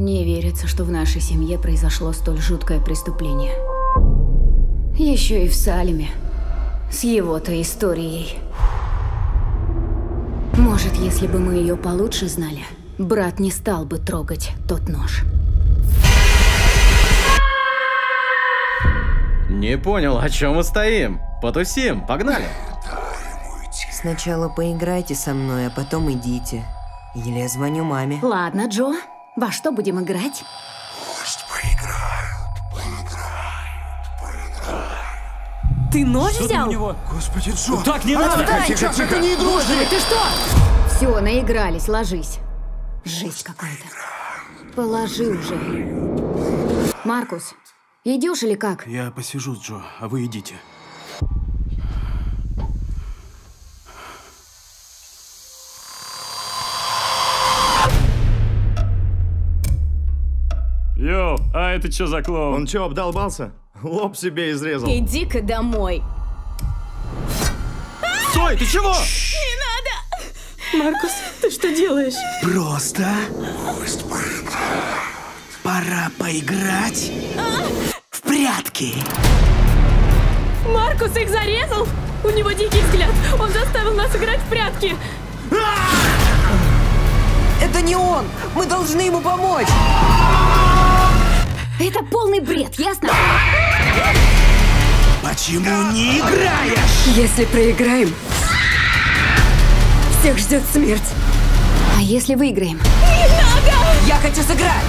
Не верится, что в нашей семье произошло столь жуткое преступление. Еще и в Салеме. С его-то историей. Может, если бы мы ее получше знали, брат не стал бы трогать тот нож. Не понял, о чем мы стоим. Потусим, погнали. Сначала поиграйте со мной, а потом идите. Или я звоню маме. Ладно, Джо, во что будем играть? Пусть поиграют. Ты нож что взял? У него? Господи, Джо! Ну, так не надо! Тихо, тихо. Это не игрушки! Ты что? Все, наигрались, ложись. Жесть какая-то. Положи уже. Маркус, идешь или как? Я посижу с Джо, а вы идите. Йоу, а это что за клоун? Он что, обдолбался? Лоб себе изрезал. Иди-ка домой. Стой, ты чего? Не надо! Маркус, ты что делаешь? Просто... Пора поиграть в прятки. Маркус их зарезал? У него дикий взгляд. Он заставил нас играть в прятки. Это не он! Мы должны ему помочь! Это полный бред, ясно? Почему не играешь? Если проиграем, всех ждет смерть. А если выиграем? Не надо! Я хочу сыграть!